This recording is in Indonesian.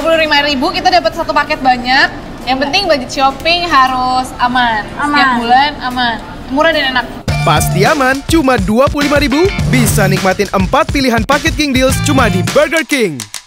25.000 kita dapat satu paket banyak. Yang penting budget shopping harus aman. Setiap bulan aman, murah dan enak. Pasti aman, cuma 25.000 bisa nikmatin 4 pilihan paket King Deals cuma di Burger King.